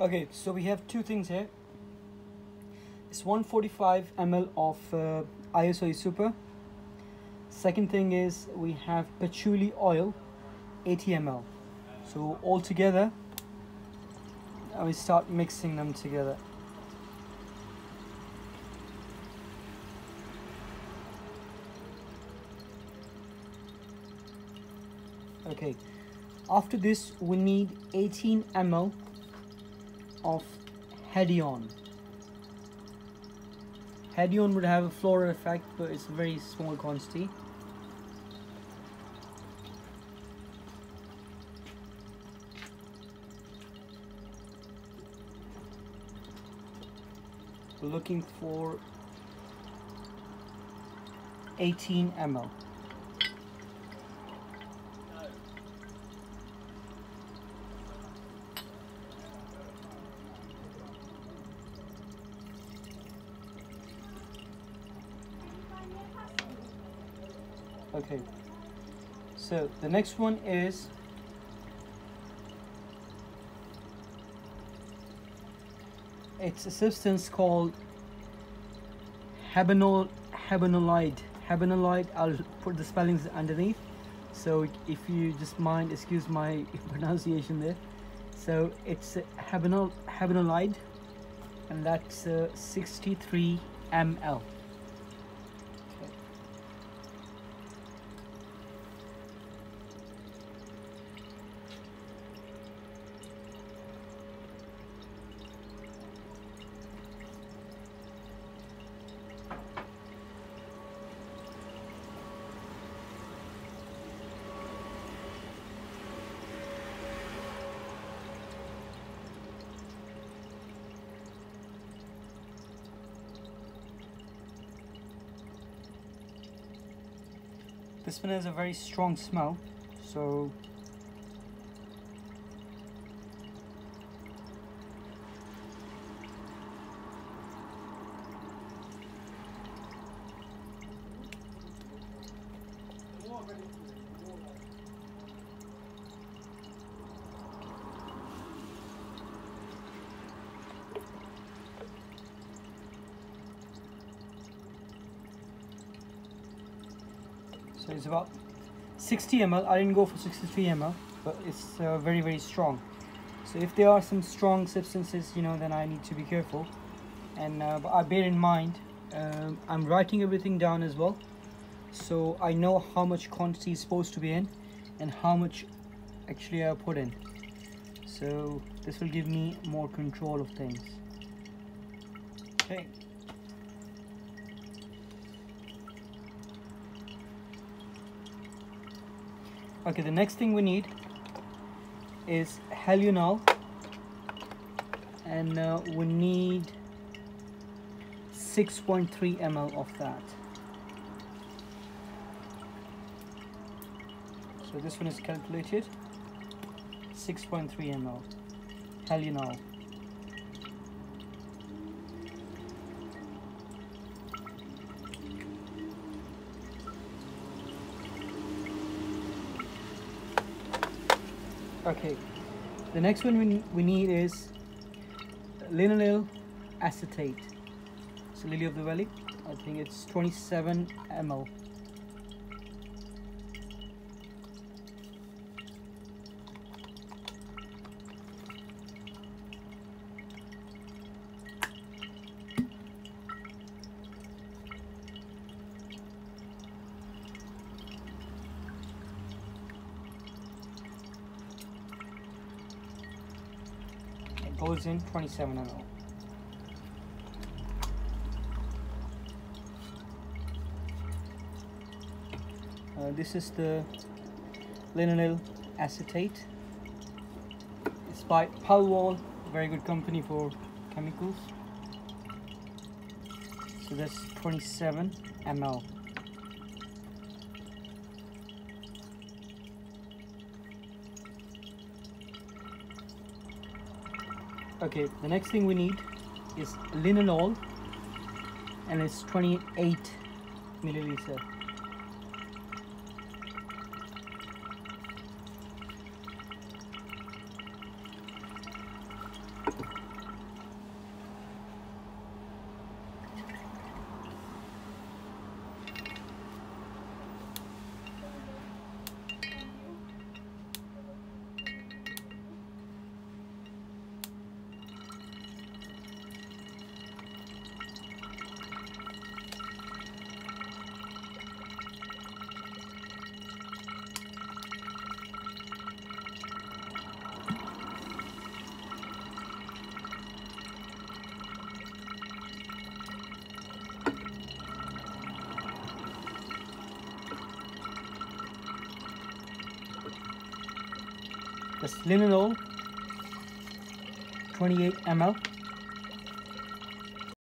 Okay, so we have two things here. It's 145 ml of ISO E Super. Second thing is we have patchouli oil, 80 ml. So all together, I will start mixing them together. Okay, after this we need 18 ml of Hedion. Hedion would have a floral effect, but it's a very small quantity. We're looking for 18 ml. Okay, so the next one is a substance called habanolide. Habanolide, I'll put the spellings underneath, so if you just mind, excuse my pronunciation there. So it's habanolide, and that's 63 ml. This one has a very strong smell, so it's about 60 ml. I didn't go for 63 ml, but it's very, very strong. So if there are some strong substances, you know, then I need to be careful. And but I bear in mind, I'm writing everything down as well, so I know how much quantity is supposed to be in and how much actually I put in. So this will give me more control of things. Okay. Okay, the next thing we need is Helionol, and we need 6.3 ml of that. So this one is calculated, 6.3 ml, Helionol. Okay, the next one we need is linalyl acetate. So lily of the valley, I think it's 27 ml. Goes in 27 ml. This is the linalyl acetate. It's by Palwal, very good company for chemicals. So that's 27 ml. Okay, the next thing we need is linalool, and it's 28 milliliter. That's linalool, 28 ml.